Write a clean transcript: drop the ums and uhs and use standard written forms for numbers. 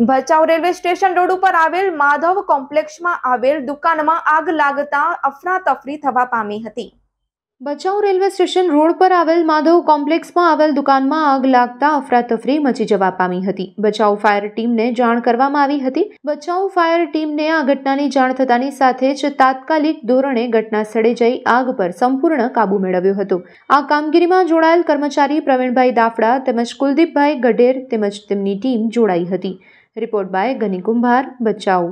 Bhachau railway station road पर आवेल Madhav complex में आवेल दुकान में आग लागता अफरा तफरी थवा पामी हती। भचाऊ रेलवे स्टेशन रोड पर आवेल माधव कॉम्प्लेक्स में आवेल दुकान में आग लगता अफरातफरी मची जवा पामी हती। भचाऊ फायर टीम ने जाण करवामां आवी हती। भचाऊ फायर टीम ने आ घटनानी जाण थतानी साथे ज तात्कालिक धोरणे घटनास्थळे जई आग पर संपूर्ण काबू मेळव्यो हतो। आ कामगीरीमां जोडायेल कर्मचारी प्रवीणभाई दाफड़ा तेमज कुलदीपभाई गढेर तेमज तेमनी टीम जोडाई हती। Report by Gani Kumbhar, Bhachau.